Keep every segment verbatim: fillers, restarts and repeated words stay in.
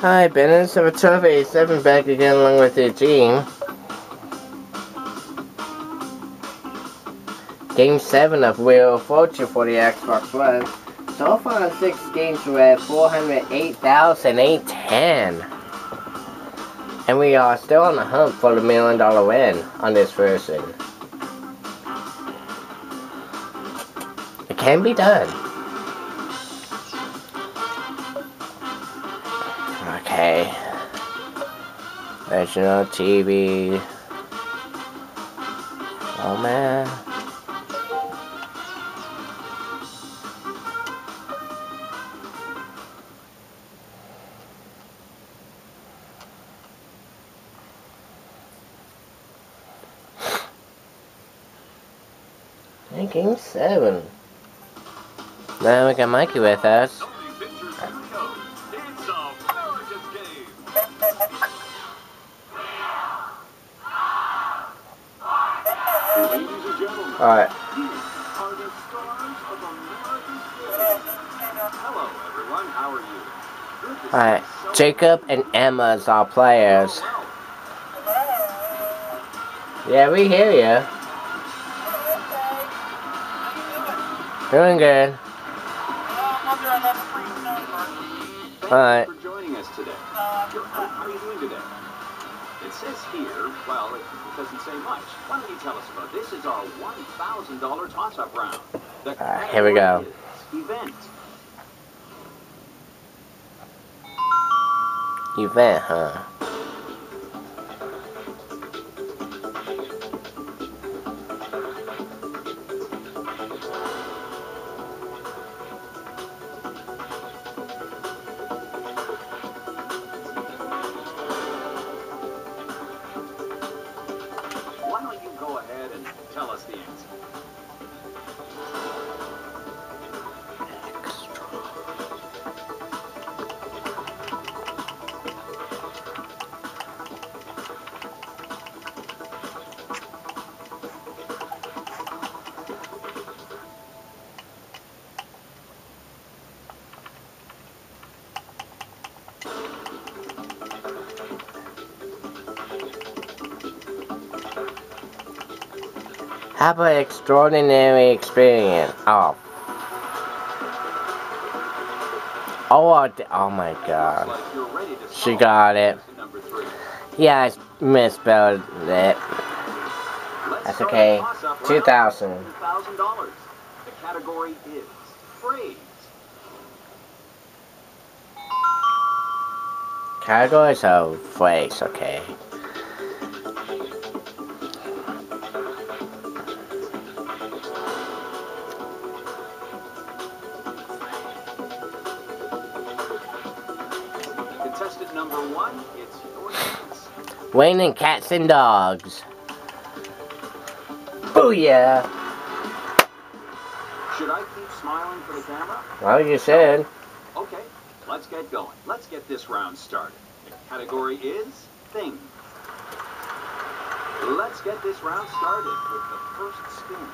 Hi, Ben S seven one two eight seven back again along with your team. Game seven of Wheel of Fortune for the Xbox One. So far, six games we're at four hundred eight thousand eight hundred ten. And we are still on the hunt for the million dollar win on this version. It can be done. Okay, National T V, oh man, and Game seven, now we got Mikey with us. Alright. Alright, Jacob and Emma is our players. Yeah, we hear you. Doing good. Alright. It says here, well, it doesn't say much. Why don't you tell us about this? This is our one thousand dollar toss-up round. Uh, here we go. Event. Event, huh? Have an extraordinary experience. Oh. Oh, oh my god. She got it. Yeah, I misspelled it. That's okay. two thousand. The category is phrase. Categories of phrase, okay. Raining cats and dogs. Booyah! Should I keep smiling for the camera? Well, you said. Okay, let's get going. Let's get this round started. The category is things. Let's get this round started with the first spin.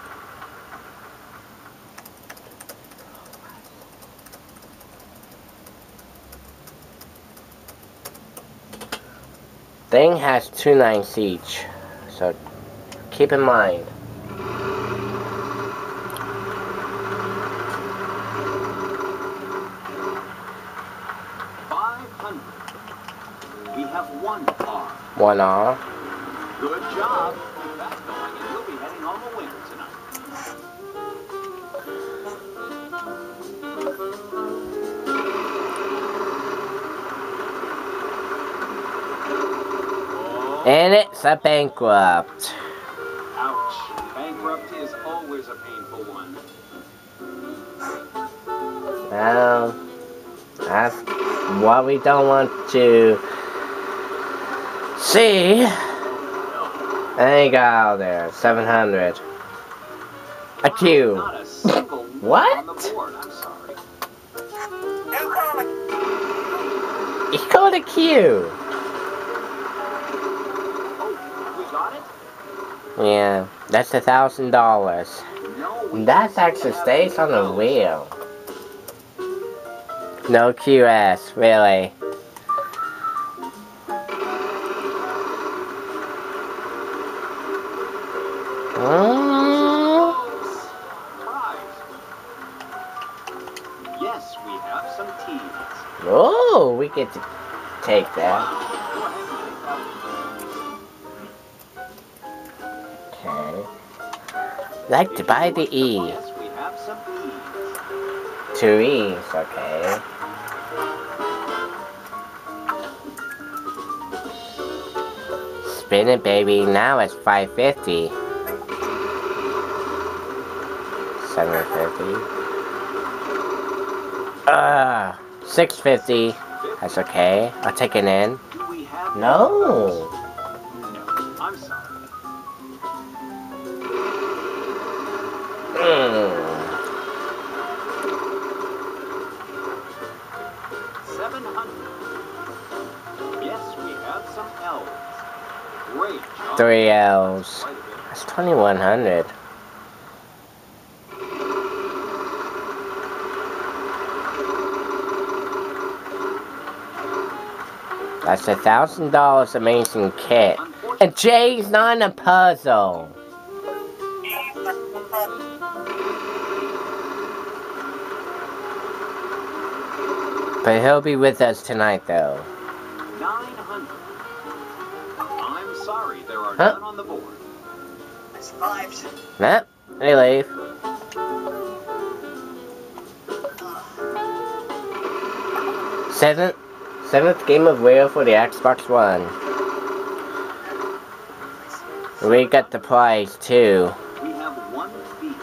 Thing has two nines each, so keep in mind. five hundred. We have one R. One R. Good job. Keep that going, and you'll be heading home a winner tonight. And it's a bankrupt. Ouch. Bankrupt is always a painful one. Well, that's what we don't want to see. And you got out there. seven hundred. A Q. What? He called a Q. Yeah, that's a thousand dollars. That's actually stays on the wheel. No Q S, really. Yes, we have some teas. Oh, we get to take that. Okay. Like to buy the E. Yes, we have some teas. Two E's, okay. Spin it, baby. Now it's five fifty. Seven fifty. Ah, uh, six fifty. That's okay. I'll take it in. No. No, I'm sorry. Mm. Seven hundred. Yes, we have some elves. Three L's. That's twenty-one hundred. That's a thousand dollars amazing kit. And Jay's not in a puzzle. But he'll be with us tonight though. Nine hundred. Sorry, there are huh? none on the board. It's five. Nah, they leave. Seventh, seventh game of Wheel for the Xbox One. We got the prize too. We have one fee.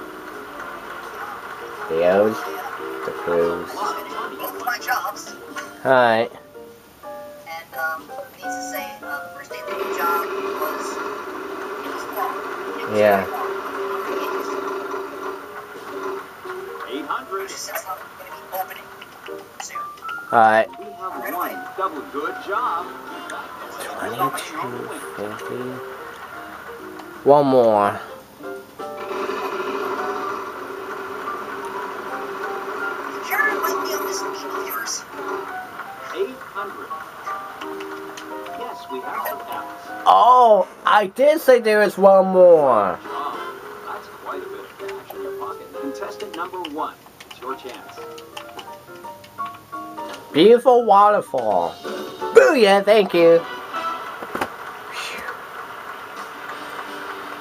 The O's, the proofs. All right. And um, needs to say um, first day of the job was it was long. It was yeah. Eight hundred. All right. We have one double good job. Twenty-two fifty. One more. Yes, we have some apps. Oh, I did say there was one more. Oh, that's quite a bit of cash in your pocket. Contestant number one, it's your chance. Beautiful waterfall. Booyah, thank you.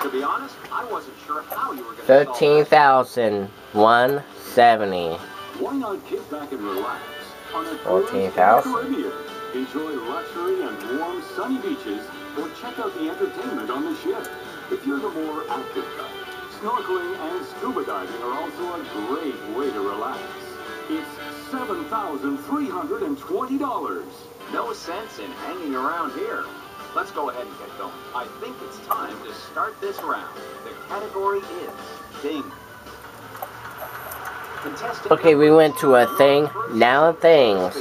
To be honest, I wasn't sure how you were going to thirteen thousand one hundred seventy. Why not get back and relax? fourteen thousand. Enjoy luxury and warm sunny beaches or check out the entertainment on the ship. If you're the more active type, snorkeling and scuba diving are also a great way to relax. It's seven thousand three hundred twenty dollars. No sense in hanging around here. Let's go ahead and get going. I think it's time to start this round. The category is ding. Okay, we went to a thing, now things.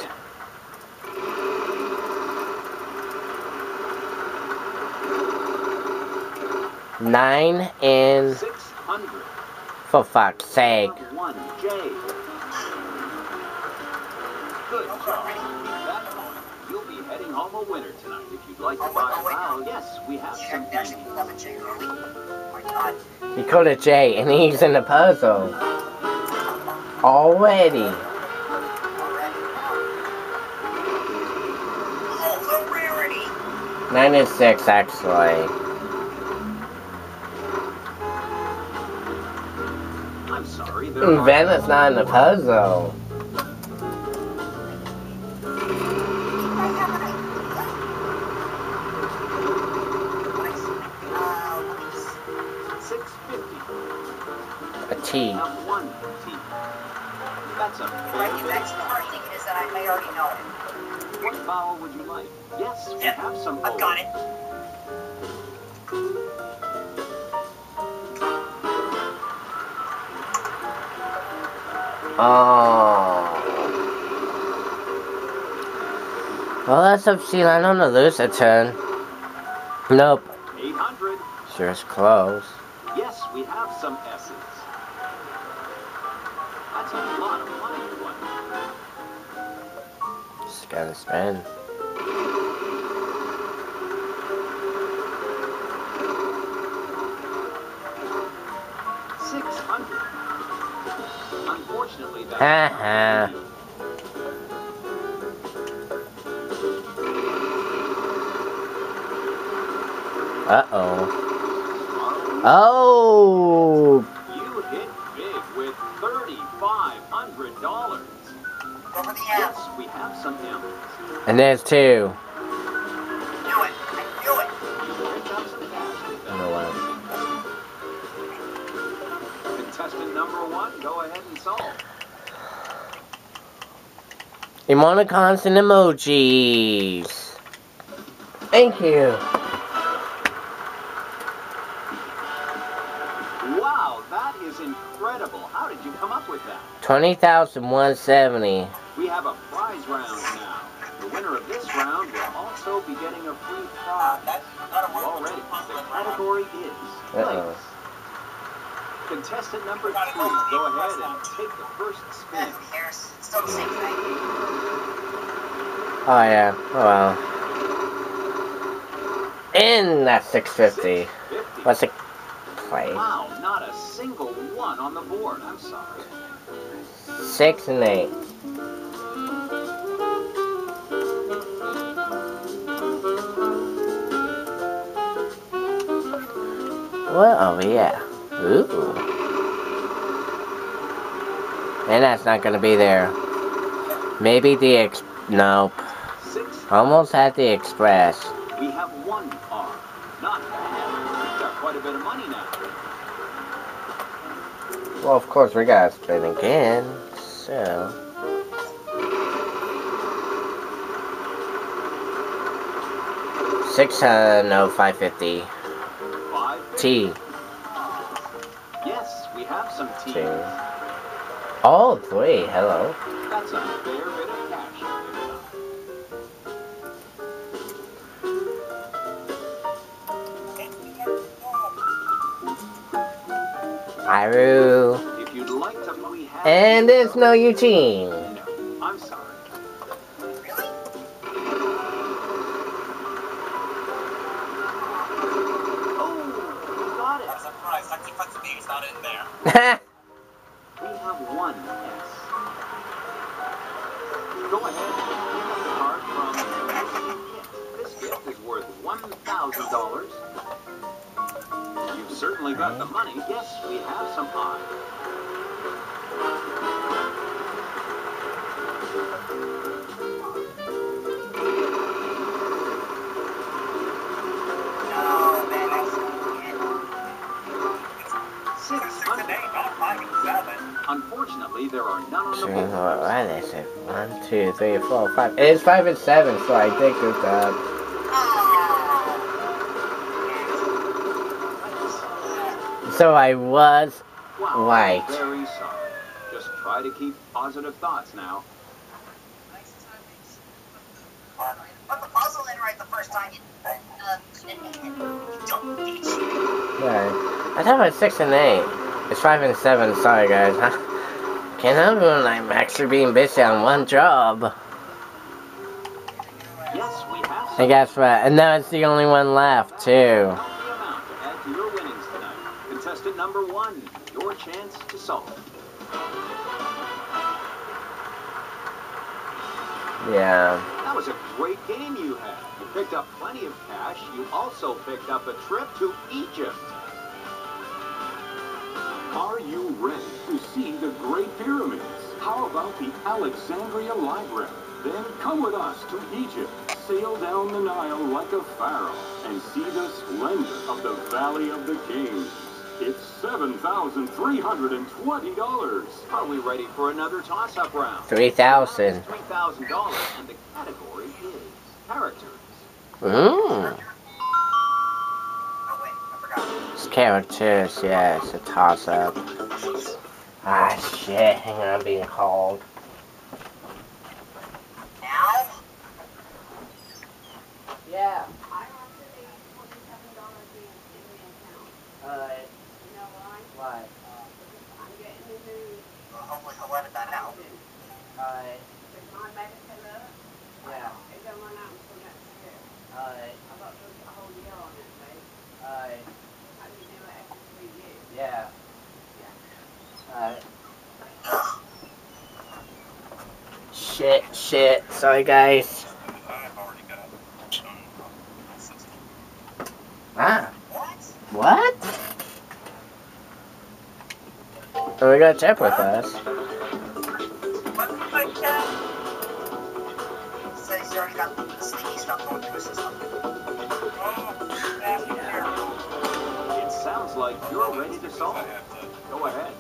Nine and... For fuck's sake. You'll be heading home a winner tonight if you'd like to buy a round. Yes, we have some. You called it Jay and he's in the puzzle. Already. Oh, nine and six, actually. I'm sorry. BenS is not in the puzzle. Six fifty. A T. That's a right, that's the hard thing is that I may already know it. What vowel would you like? Yes, we yep. have some bowls. I've got it. Oh. Well, that's up, Sheila. I don't want to lose a turn. Nope. eight hundred. Sure is close. Yes, we have some S's. That's a lot of money you won. Just gotta spend. Unfortunately, that's not true. Uh-oh. Oh! You hit big with three thousand five hundred dollars. Yes, we have some damage. And there's two. Emoticons and emojis. Thank you. Wow, that is incredible. How did you come up with that? twenty thousand one hundred seventy. We have a prize round now. The winner of this round will also be getting a free prize. Already, the category is place. Contestant number two, go ahead and take the first spin. Oh yeah, oh wow. In that six fifty. What's it play? Wow, not a single one on the board, I'm sorry. Six and eight. What are we at? Ooh. And that's not gonna be there. Maybe the ex. Nope. Almost had the express. We have one car. Not bad. We've got quite a bit of money now. Well, of course, we gotta spin again. So. Six, uh, no, five fifty. T. Some teams. All three, hello. That's a fair bit of cash. Iru. If you'd like to, we have and there's no Eugene. No, I'm sorry. We have one, yes. Go ahead and pick up the card from the gift. This gift is worth one thousand dollars. You've certainly got the money. Yes, we have some pie. Unfortunately, there are none on the board. What is it? One, two, three, four, five. It's five and seven, so I did good job. So I was wow, right. Very sorry. Just try to keep positive thoughts now. Nice timing. Put the puzzle in right the first time. Yeah. I thought it was six and eight. It's five and seven, sorry guys. I can't help when I'm actually being busy on one job. Yes, we have. And guess what? And now it's the only one left, too. Add to your winnings tonight. Contestant number one, your chance to solve. Yeah. That was a great game you had. You picked up plenty of cash. You also picked up a trip to Egypt. Are you ready to see the Great Pyramids? How about the Alexandria Library? Then come with us to Egypt. Sail down the Nile like a pharaoh and see the splendor of the Valley of the Kings. It's seven thousand three hundred twenty dollars. Are we ready for another toss-up round? three thousand dollars. three thousand dollars, and the category is characters. Mmm. Characters, yeah, it's a toss-up. Ah, shit, hang on, I'm being called. Now? Yeah. I want to pay twenty-seven dollars in my account. Uh, you know why? Why? I'm getting the news. Well, hopefully I'll let it that out. Uh, it's my baby pillow. Yeah. It don't run out until next year. Uh, I've got to look a whole year on it, mate. Uh, Yeah. Yeah. Uh. shit, shit. Sorry, guys. I've already got it. Ah. What? What? So we got Jack with us. It sounds like you're ready to solve it. Go ahead.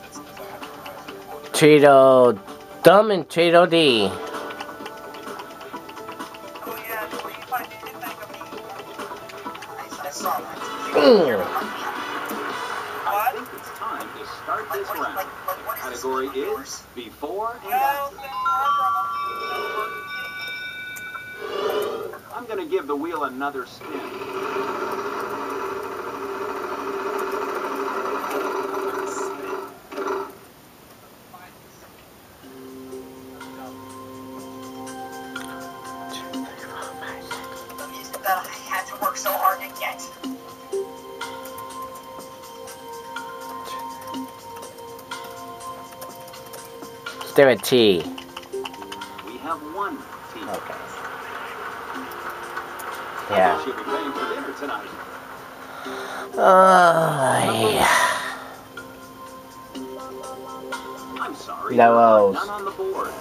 Cheeto Dumb and Cheeto D. I think it's time to start this round. Category is before and after. I'm going to give the wheel another spin. That I had to work so hard to get. Is there a T? We have one T. Okay. Yeah. I should be paying for dinner tonight. Oh, yeah. I'm sorry. No O's. None on the board.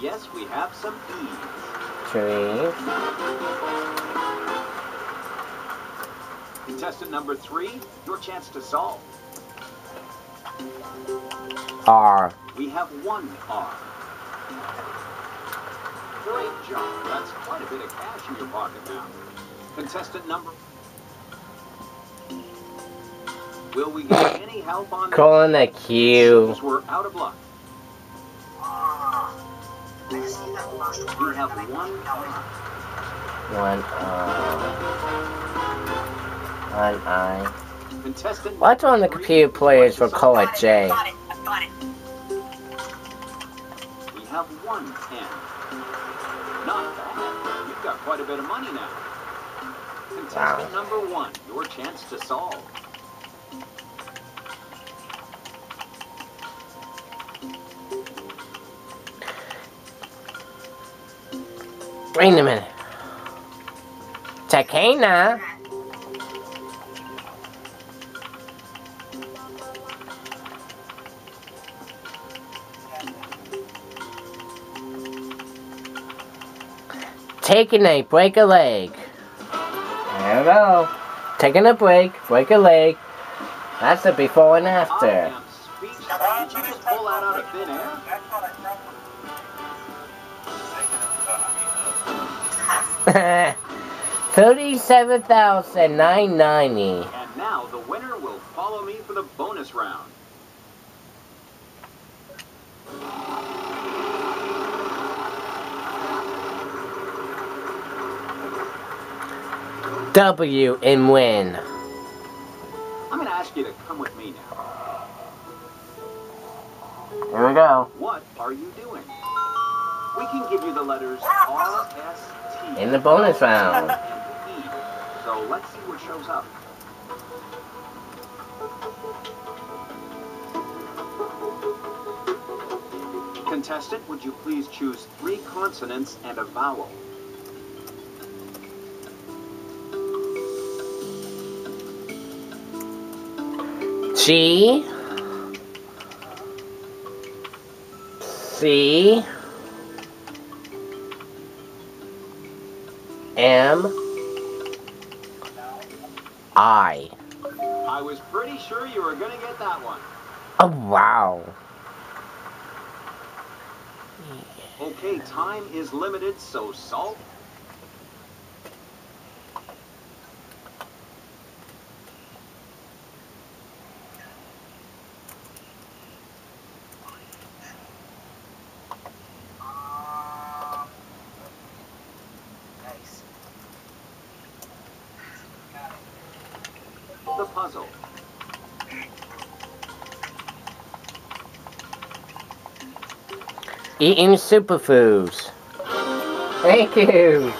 Yes, we have some E's. True. Contestant number three, your chance to solve. R. We have one R. Great job. That's quite a bit of cash in your pocket now. Contestant number... Will we get any help on... Calling a Q. We're out of luck. We have one One I. One I. Contestant What's on the computer players for color J? We have one N. Not bad. You've got quite a bit of money now. Contestant wow. number one, your chance to solve. Wait a minute. Takana. Taking a break a leg. I don't know. Taking a break, break a leg. That's the before and after. thirty-seven thousand nine hundred ninety. And now the winner will follow me for the bonus round. W and win. I'm going to ask you to come with me now. Here we go. What are you doing? We can give you the letters R, S, T. In the bonus round. So let's see what shows up. Contestant, would you please choose three consonants and a vowel? G. C. M I. I was pretty sure you were gonna get that one. Oh wow. Okay, time is limited, so solve. Puzzle. Eating superfoods. Thank you.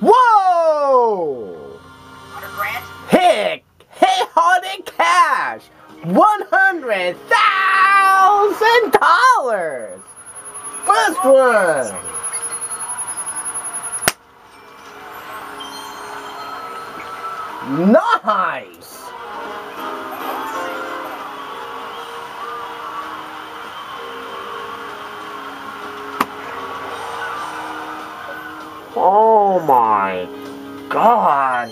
Whoa! Heck! Hey, hard in cash! one hundred! one hundred thousand dollars! First one! Nice! Oh my god!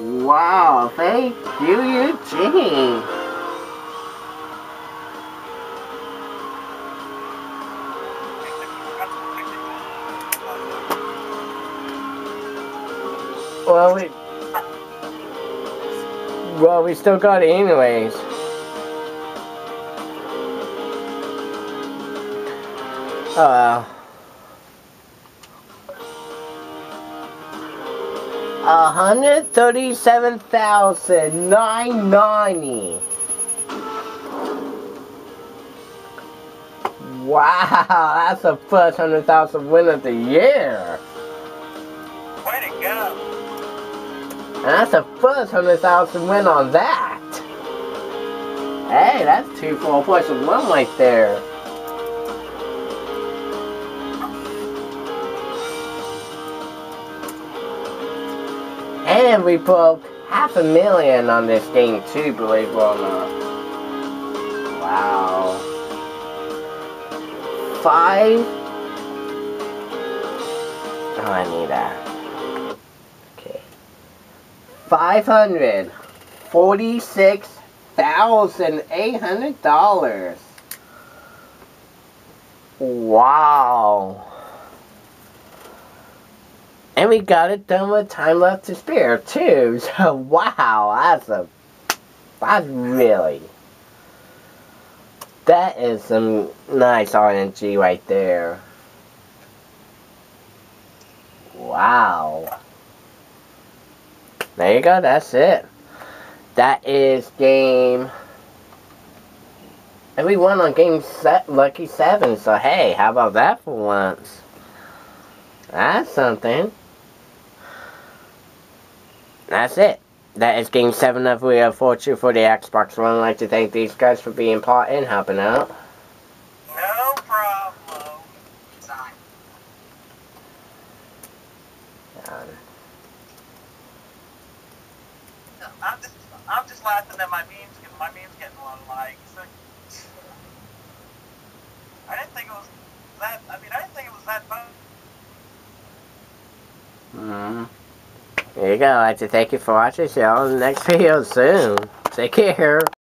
Wow, thank you, Eugene! Well, we... Well, we still got it anyways. Uh... one hundred thirty-seven thousand nine hundred ninety. Wow, that's the first one hundred thousand win of the year. Way to go. And that's the first one hundred thousand win on that. Hey, that's two full points of one right there. And we broke half a million on this game too, believe it or not. Wow. Five. Oh, I need that. Okay. Five hundred forty-six thousand eight hundred dollars. Wow. And we got it done with time left to spare too. So wow, that's a that's really that is some nice R N G right there. Wow. There you go, that's it. That is game, and we won on game set lucky seven, so hey, how about that for once? That's something. That's it. That is game seven of Wheel of Fortune for the Xbox One. I'd like to thank these guys for being part and helping out. No problem. Um, no, I'm just, I'm just laughing at my memes. My memes getting a lot of likes. Like, I didn't think it was that. I mean, I didn't think it was that fun. Hmm. There you go. I'd like to thank you for watching. See y'all in the next video soon. Take care.